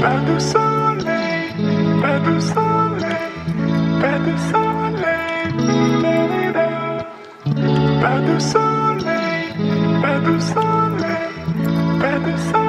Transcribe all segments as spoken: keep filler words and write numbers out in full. Pas de soleil, pas de soleil, pas de soleil, pas de soleil, pas de soleil, pas de soleil.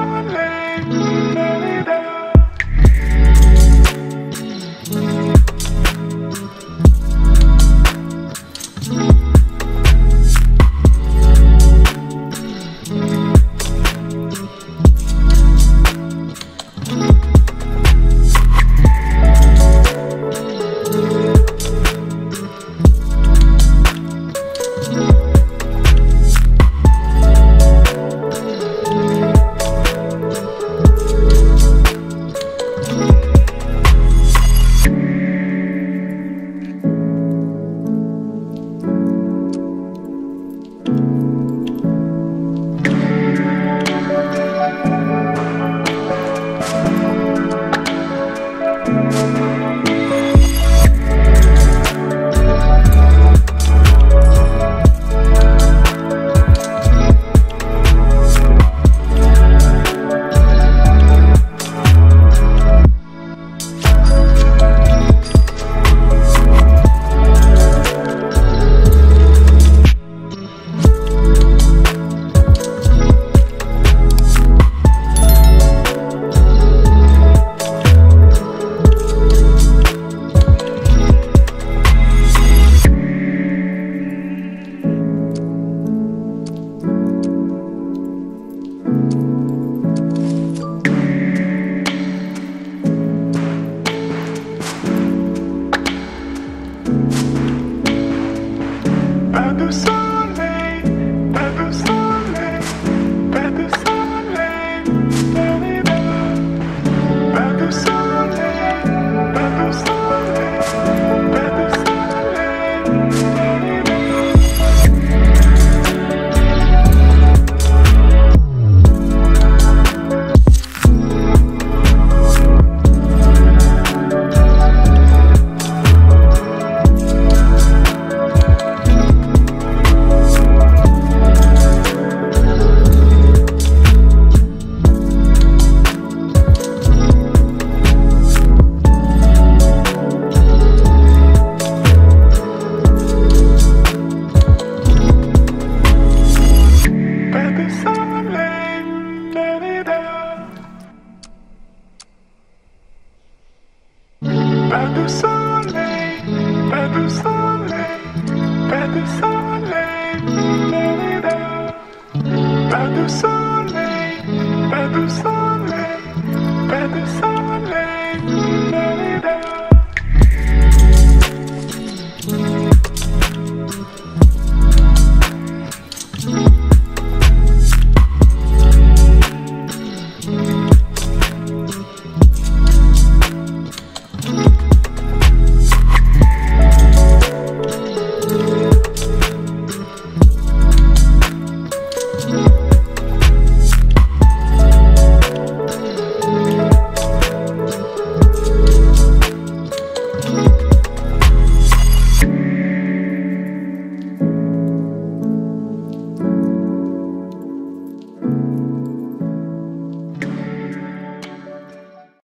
Pas de soleil, pas de soleil, pas de soleil, pas de soleil, pas de soleil.